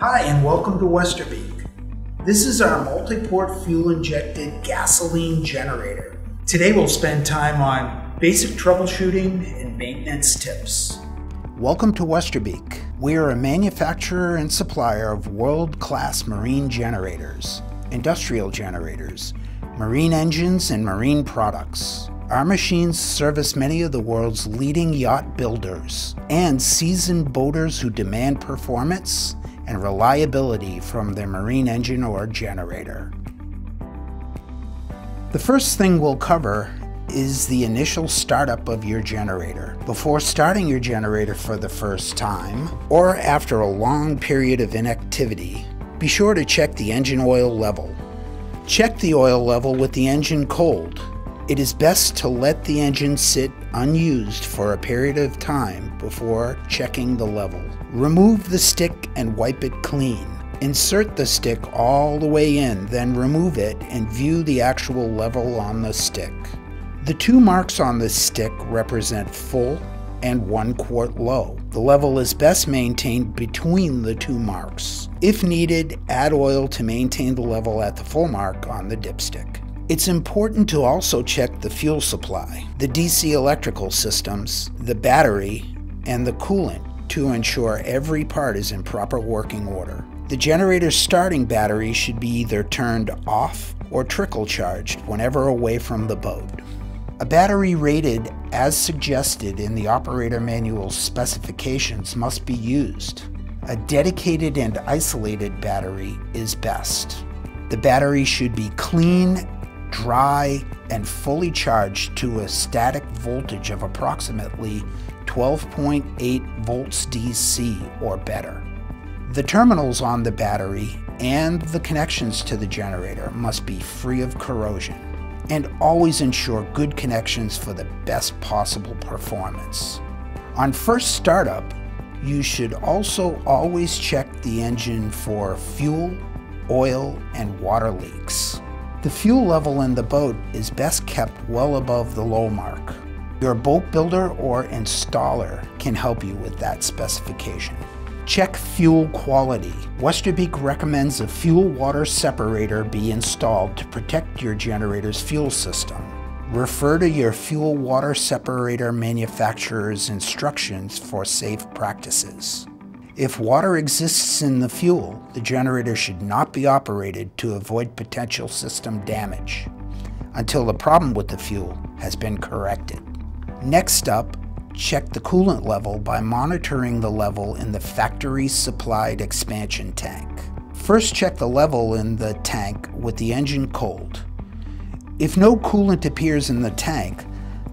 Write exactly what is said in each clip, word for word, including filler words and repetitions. Hi and welcome to Westerbeke. This is our multiport fuel injected gasoline generator. Today we'll spend time on basic troubleshooting and maintenance tips. Welcome to Westerbeke. We are a manufacturer and supplier of world-class marine generators, industrial generators, marine engines, and marine products. Our machines service many of the world's leading yacht builders and seasoned boaters who demand performance and reliability from their marine engine or generator. The first thing we'll cover is the initial startup of your generator. Before starting your generator for the first time, or after a long period of inactivity, be sure to check the engine oil level. Check the oil level with the engine cold. It is best to let the engine sit unused for a period of time before checking the level. Remove the stick and wipe it clean. Insert the stick all the way in, then remove it and view the actual level on the stick. The two marks on this stick represent full and one quart low. The level is best maintained between the two marks. If needed, add oil to maintain the level at the full mark on the dipstick. It's important to also check the fuel supply, the D C electrical systems, the battery, and the coolant to ensure every part is in proper working order. The generator's starting battery should be either turned off or trickle charged whenever away from the boat. A battery rated as suggested in the operator manual's specifications must be used. A dedicated and isolated battery is best. The battery should be clean, dry, and fully charged to a static voltage of approximately twelve point eight volts D C or better. The terminals on the battery and the connections to the generator must be free of corrosion, and always ensure good connections for the best possible performance. On first startup, you should also always check the engine for fuel, oil, and water leaks. The fuel level in the boat is best kept well above the low mark. Your boat builder or installer can help you with that specification. Check fuel quality. Westerbeke recommends a fuel-water separator be installed to protect your generator's fuel system. Refer to your fuel-water separator manufacturer's instructions for safe practices. If water exists in the fuel, the generator should not be operated to avoid potential system damage until the problem with the fuel has been corrected. Next up, check the coolant level by monitoring the level in the factory-supplied expansion tank. First, check the level in the tank with the engine cold. If no coolant appears in the tank,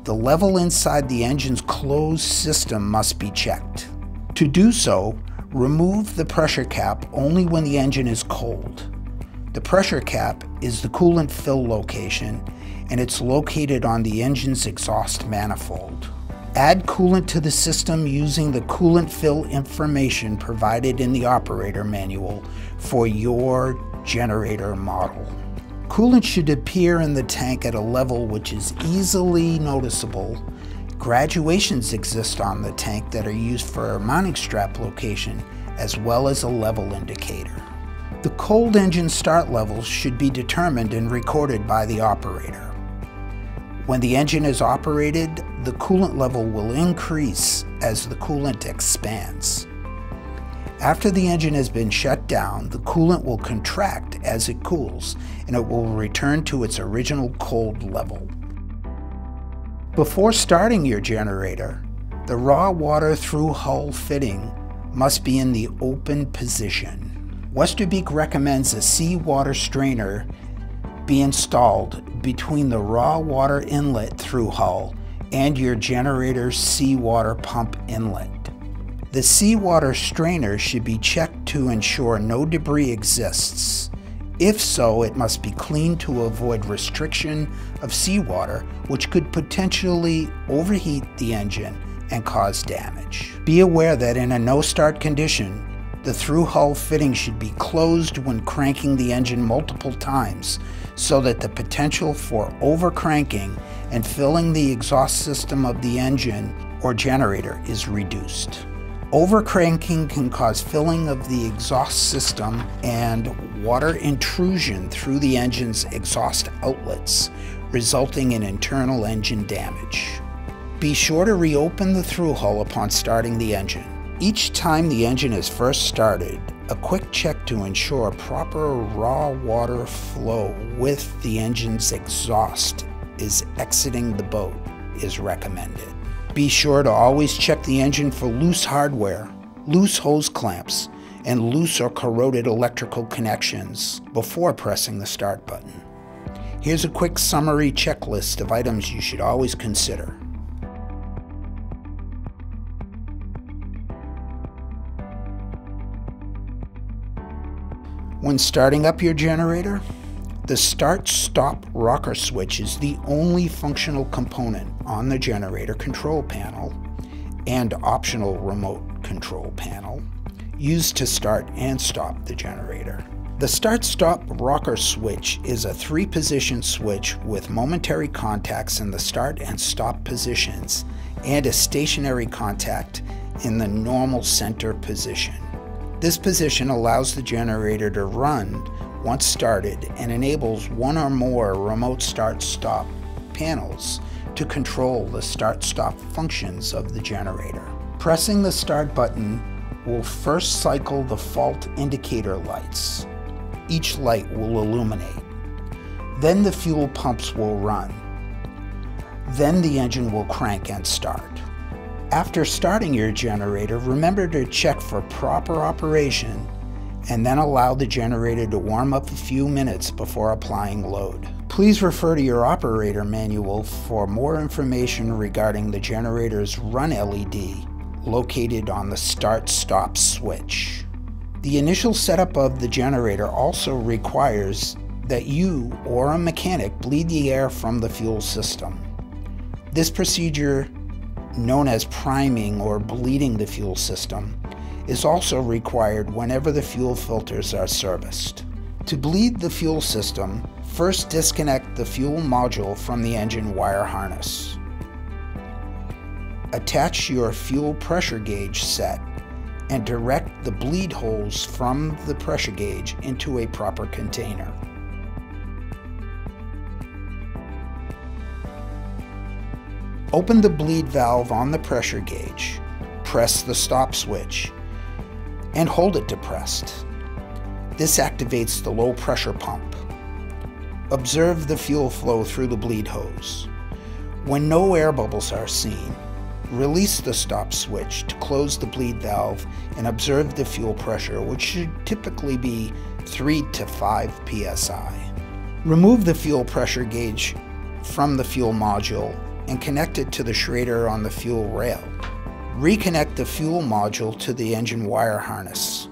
the level inside the engine's closed system must be checked. To do so, remove the pressure cap only when the engine is cold. The pressure cap is the coolant fill location, and it's located on the engine's exhaust manifold. Add coolant to the system using the coolant fill information provided in the operator manual for your generator model. Coolant should appear in the tank at a level which is easily noticeable. Graduations exist on the tank that are used for a mounting strap location as well as a level indicator. The cold engine start levels should be determined and recorded by the operator. When the engine is operated, the coolant level will increase as the coolant expands. After the engine has been shut down, the coolant will contract as it cools, and it will return to its original cold level. Before starting your generator, the raw water through hull fitting must be in the open position. Westerbeke recommends a seawater strainer be installed between the raw water inlet through hull and your generator's seawater pump inlet. The seawater strainer should be checked to ensure no debris exists. If so, it must be cleaned to avoid restriction of seawater, which could potentially overheat the engine and cause damage. Be aware that in a no-start condition, the through hull fitting should be closed when cranking the engine multiple times so that the potential for overcranking and filling the exhaust system of the engine or generator is reduced. Overcranking can cause filling of the exhaust system and water intrusion through the engine's exhaust outlets, resulting in internal engine damage. Be sure to reopen the through hull upon starting the engine. Each time the engine is first started, a quick check to ensure proper raw water flow with the engine's exhaust is exiting the boat is recommended. Be sure to always check the engine for loose hardware, loose hose clamps, and loose or corroded electrical connections before pressing the start button. Here's a quick summary checklist of items you should always consider. When starting up your generator, the start-stop rocker switch is the only functional component on the generator control panel and optional remote control panel used to start and stop the generator. The start-stop rocker switch is a three-position switch with momentary contacts in the start and stop positions and a stationary contact in the normal center position. This position allows the generator to run once started and enables one or more remote start-stop panels to control the start-stop functions of the generator. Pressing the start button will first cycle the fault indicator lights. Each light will illuminate. Then the fuel pumps will run. Then the engine will crank and start. After starting your generator, remember to check for proper operation and then allow the generator to warm up a few minutes before applying load. Please refer to your operator manual for more information regarding the generator's run L E D located on the start-stop switch. The initial setup of the generator also requires that you or a mechanic bleed the air from the fuel system. This procedure, known as priming or bleeding the fuel system, is also required whenever the fuel filters are serviced. To bleed the fuel system, first disconnect the fuel module from the engine wire harness. Attach your fuel pressure gauge set and direct the bleed holes from the pressure gauge into a proper container. Open the bleed valve on the pressure gauge, press the stop switch, and hold it depressed. This activates the low pressure pump. Observe the fuel flow through the bleed hose. When no air bubbles are seen, release the stop switch to close the bleed valve and observe the fuel pressure, which should typically be three to five P S I. Remove the fuel pressure gauge from the fuel module and connect it to the Schrader on the fuel rail. Reconnect the fuel module to the engine wire harness.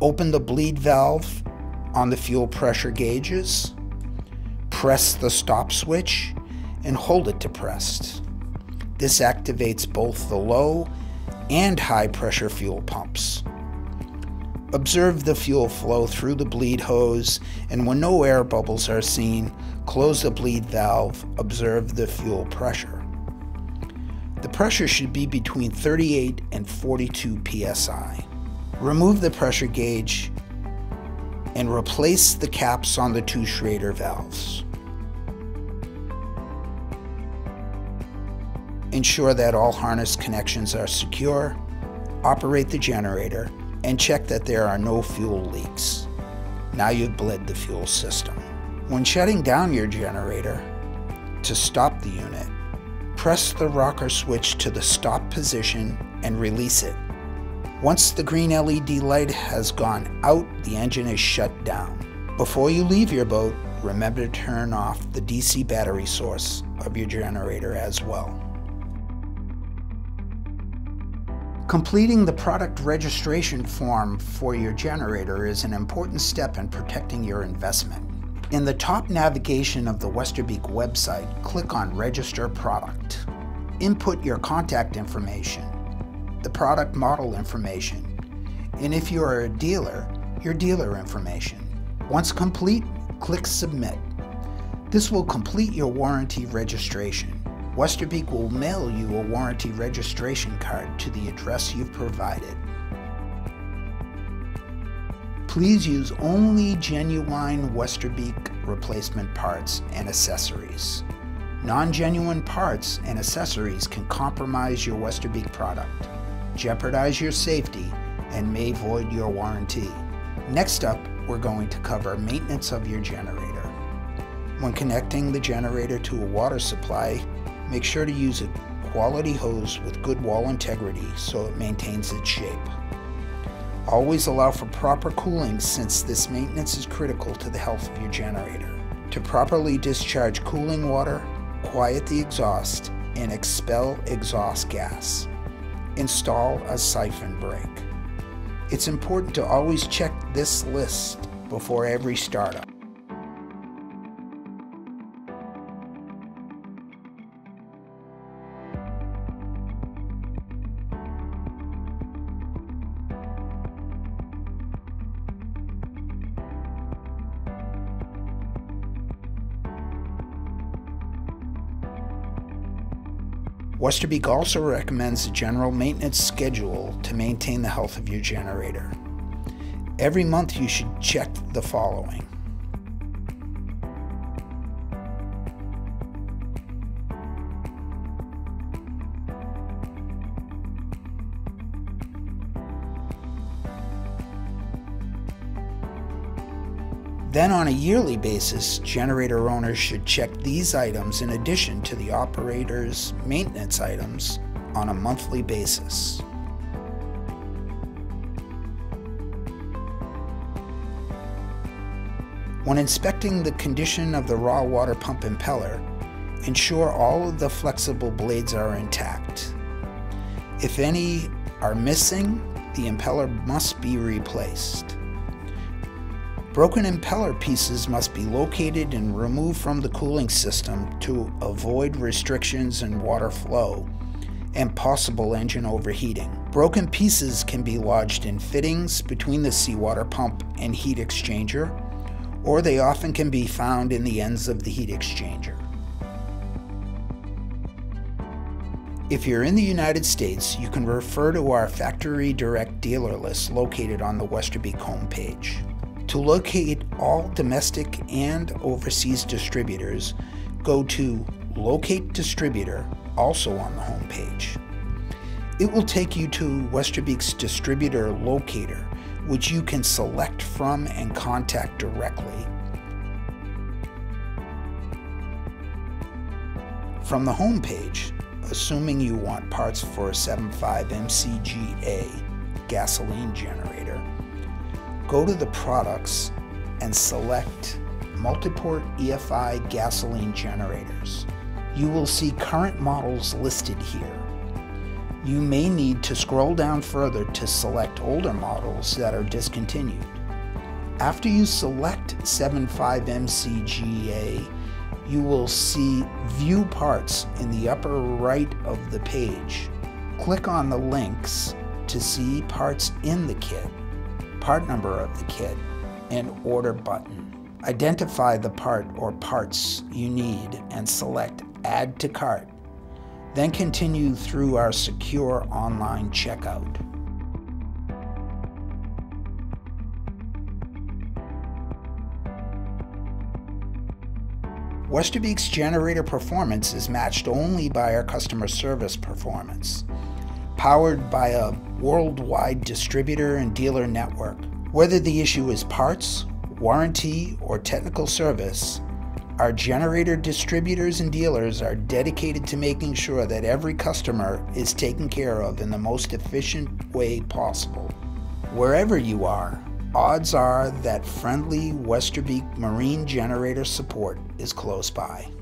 Open the bleed valve on the fuel pressure gauges, press the stop switch, and hold it depressed. This activates both the low and high pressure fuel pumps. Observe the fuel flow through the bleed hose, and when no air bubbles are seen, close the bleed valve, observe the fuel pressure. The pressure should be between thirty-eight and forty-two P S I. Remove the pressure gauge and replace the caps on the two Schrader valves. Ensure that all harness connections are secure, operate the generator, and check that there are no fuel leaks. Now you've bled the fuel system. When shutting down your generator, to stop the unit, press the rocker switch to the stop position and release it. Once the green L E D light has gone out, the engine is shut down. Before you leave your boat, remember to turn off the D C battery source of your generator as well. Completing the product registration form for your generator is an important step in protecting your investment. In the top navigation of the Westerbeke website, click on Register Product. Input your contact information, the product model information, and if you are a dealer, your dealer information. Once complete, click Submit. This will complete your warranty registration. Westerbeke will mail you a warranty registration card to the address you've provided. Please use only genuine Westerbeke replacement parts and accessories. Non-genuine parts and accessories can compromise your Westerbeke product, jeopardize your safety, and may void your warranty. Next up, we're going to cover maintenance of your generator. When connecting the generator to a water supply, make sure to use a quality hose with good wall integrity so it maintains its shape. Always allow for proper cooling, since this maintenance is critical to the health of your generator. To properly discharge cooling water, quiet the exhaust and expel exhaust gas. Install a siphon brake. It's important to always check this list before every startup. Westerbeke also recommends a general maintenance schedule to maintain the health of your generator. Every month you should check the following. Then on a yearly basis, generator owners should check these items in addition to the operator's maintenance items on a monthly basis. When inspecting the condition of the raw water pump impeller, ensure all of the flexible blades are intact. If any are missing, the impeller must be replaced. Broken impeller pieces must be located and removed from the cooling system to avoid restrictions in water flow and possible engine overheating. Broken pieces can be lodged in fittings between the seawater pump and heat exchanger, or they often can be found in the ends of the heat exchanger. If you're in the United States, you can refer to our factory direct dealer list located on the Westerbeke homepage. To locate all domestic and overseas distributors, go to Locate Distributor, also on the homepage. It will take you to Westerbeke's Distributor Locator, which you can select from and contact directly. From the homepage, assuming you want parts for a seven point five M C G A gasoline generator, go to the products and select Multiport E F I gasoline generators. You will see current models listed here. You may need to scroll down further to select older models that are discontinued. After you select seven point five M C G A, you will see View Parts in the upper right of the page. Click on the links to see parts in the kit, part number of the kit, and order button. Identify the part or parts you need and select Add to Cart. Then continue through our secure online checkout. Westerbeke's generator performance is matched only by our customer service performance. Powered by a worldwide distributor and dealer network. Whether the issue is parts, warranty, or technical service, our generator distributors and dealers are dedicated to making sure that every customer is taken care of in the most efficient way possible. Wherever you are, odds are that friendly Westerbeke marine generator support is close by.